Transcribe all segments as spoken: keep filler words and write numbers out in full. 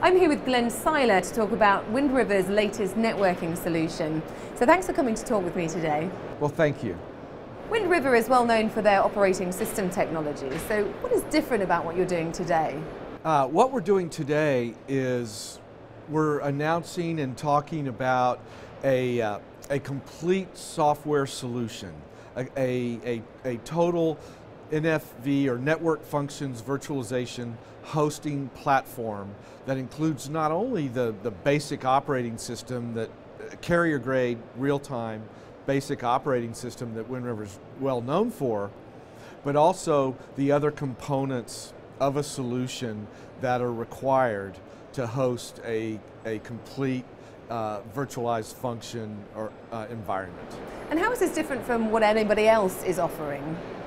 I'm here with Glenn Seiler to talk about Wind River's latest networking solution. So thanks for coming to talk with me today. Well, thank you. Wind River is well known for their operating system technology. So what is different about what you're doing today? Uh, what we're doing today is we're announcing and talking about a, uh, a complete software solution, a, a, a, a total N F V, or Network Functions Virtualization hosting platform that includes not only the, the basic operating system, that uh, carrier grade, real-time basic operating system that Wind River's well known for, but also the other components of a solution that are required to host a, a complete Uh, virtualized function or uh, environment. And how is this different from what anybody else is offering?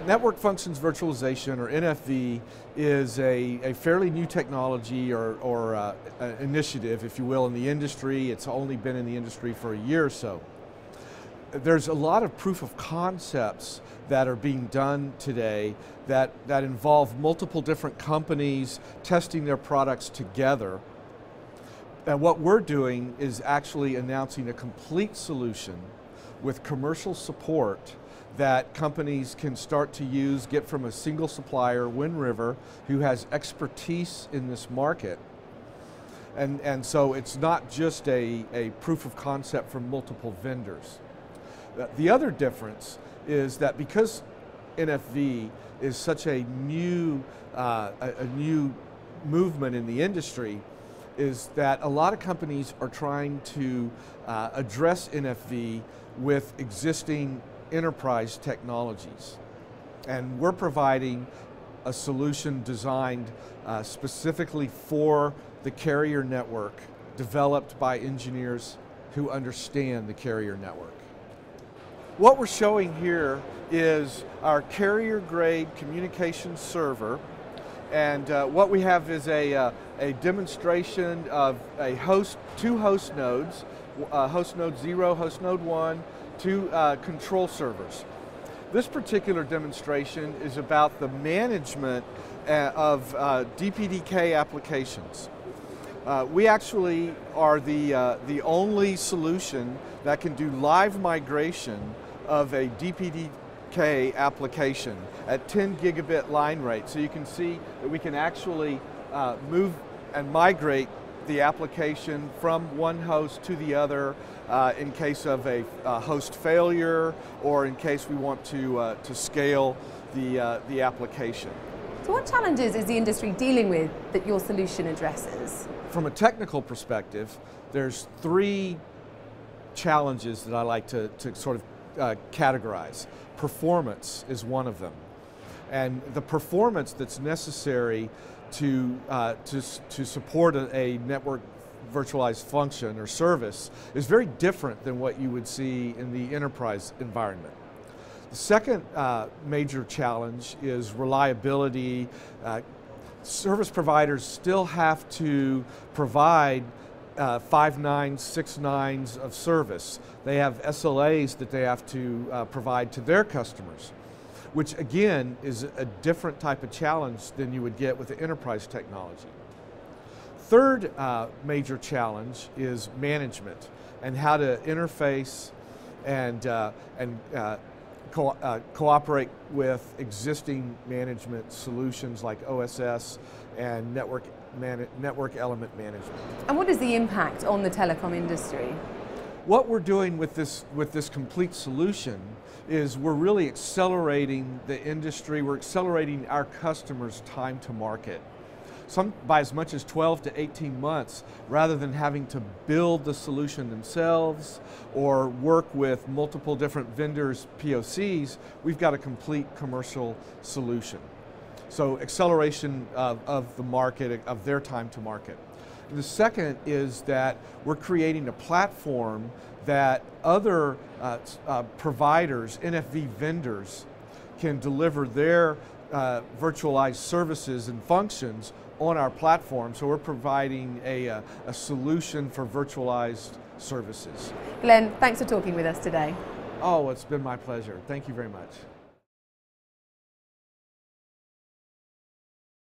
Network Functions Virtualization, or N F V, is a, a fairly new technology or, or uh, initiative, if you will, in the industry. It's only been in the industry for a year or so. There's a lot of proof of concepts that are being done today that, that involve multiple different companies testing their products together. And what we're doing is actually announcing a complete solution with commercial support that companies can start to use, get from a single supplier, Wind River, who has expertise in this market. And, and so it's not just a, a proof of concept from multiple vendors. The other difference is that because N F V is such a new, uh, a, a new movement in the industry, is that a lot of companies are trying to uh, address N F V with existing enterprise technologies. And we're providing a solution designed uh, specifically for the carrier network, developed by engineers who understand the carrier network. What we're showing here is our carrier-grade communication server. And uh, what we have is a, uh, a demonstration of a host, two host nodes, uh, host node zero, host node one, two uh, control servers. This particular demonstration is about the management uh, of uh, D P D K applications. Uh, we actually are the, uh, the only solution that can do live migration of a D P D K application at ten gigabit line rate. So you can see that we can actually uh, move and migrate the application from one host to the other uh, in case of a, a host failure, or in case we want to, uh, to scale the, uh, the application. So what challenges is the industry dealing with that your solution addresses? From a technical perspective, there's three challenges that I like to, to sort of Uh, categorize. Performance is one of them, and the performance that's necessary to uh, to, to support a, a network virtualized function or service is very different than what you would see in the enterprise environment. The second uh, major challenge is reliability. Uh, service providers still have to provide Uh, five nines, six nines of service. They have S L As that they have to uh, provide to their customers, which again is a different type of challenge than you would get with the enterprise technology. Third uh, major challenge is management, and how to interface and, uh, and uh, co uh, cooperate with existing management solutions like O S S and network Man network element management. And what is the impact on the telecom industry? What we're doing with this with this complete solution is we're really accelerating the industry. We're accelerating our customers' time to market, some by as much as twelve to eighteen months, rather than having to build the solution themselves or work with multiple different vendors' P O Cs. We've got a complete commercial solution. So acceleration of, of the market, of their time to market. And the second is that we're creating a platform that other uh, uh, providers, N F V vendors, can deliver their uh, virtualized services and functions on our platform. So we're providing a, a, a solution for virtualized services. Glenn, thanks for talking with us today. Oh, it's been my pleasure. Thank you very much.